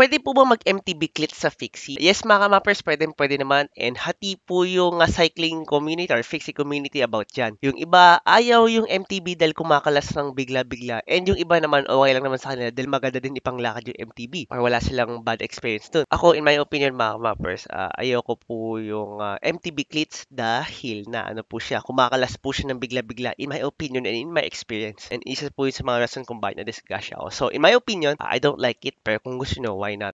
Pwede po ba mag-MTB clit sa Fixie? Yes, mga mappers, pwede naman. And hati po yung cycling community or Fixie community about dyan. Yung iba, ayaw yung MTB dahil kumakalas ng bigla-bigla. And yung iba naman, okay lang naman sa kanila dahil maganda din ipanglakad yung MTB. Para wala silang bad experience dun. Ako, in my opinion, mga mappers, ayaw ko po yung MTB clits dahil na ano po siya, kumakalas po siya ng bigla-bigla. In my opinion and in my experience. And isa po yun sa mga reason kung bakit na-discuss siya ako. So, in my opinion, I don't like it. Pero kung gusto nyo, why not?